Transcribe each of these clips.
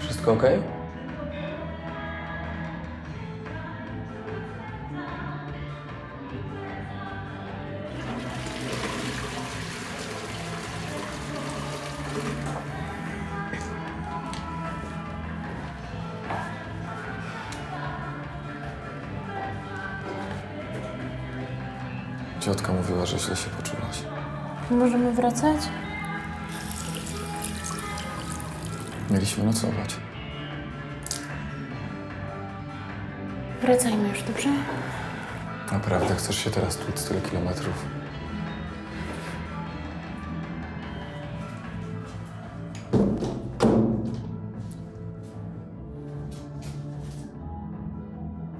Wszystko ok? Ciotka mówiła, że źle się poczułaś. Możemy wracać? Mieliśmy nocować. Wracajmy już, dobrze? Naprawdę chcesz się teraz tłuc tyle kilometrów?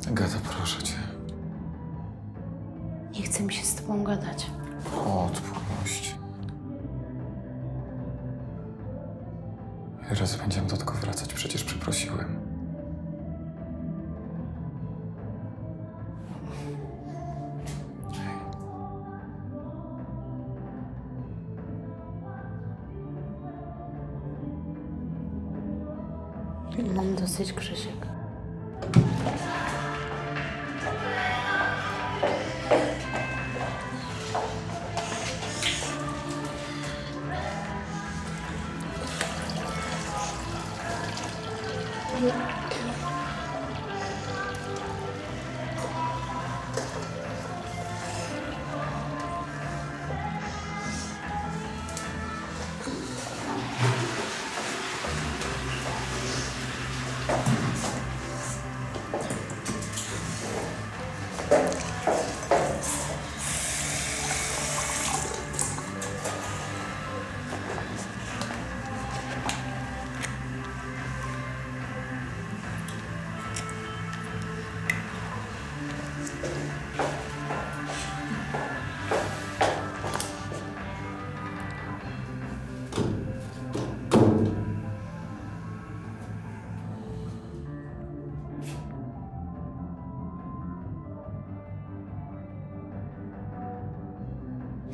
Agata, proszę cię. Nie chcę mi się z tobą gadać. Odpuść. Teraz będziemy do tego wracać, przecież przeprosiłem. Mam dosyć, Krzysiek.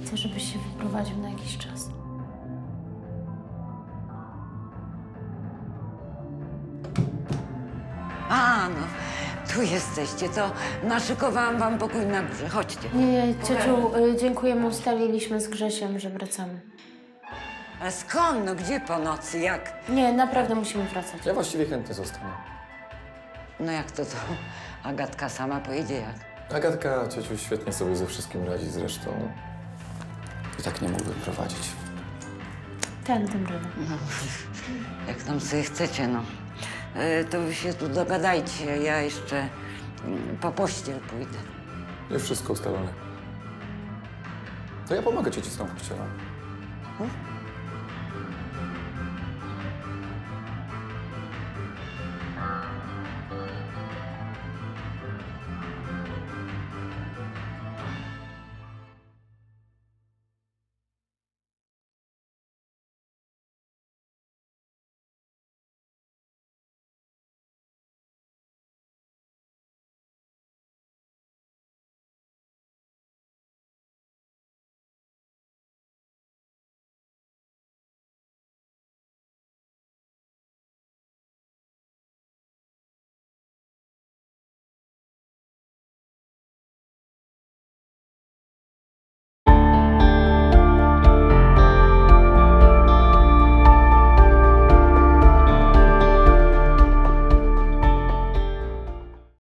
Chcę, żebyś się wyprowadził na jakiś czas. No tu jesteście, to naszykowałam wam pokój na górze. Chodźcie. Nie, ciociu, dziękujemy, ustaliliśmy z Grzesiem, że wracamy. Ale skąd? No gdzie po nocy? Jak? Nie, naprawdę musimy wracać. Ja właściwie chętnie zostanę. No jak to? Agatka sama pojedzie, jak? Agatka, ciociu, świetnie sobie ze wszystkim radzi zresztą. I tak nie mógłbym prowadzić. Tak, tym razem. No, jak tam sobie chcecie, no. To wy się tu dogadajcie, ja jeszcze po pościel pójdę. Jest wszystko ustalone. To ja pomogę ci cisnąć pościelą.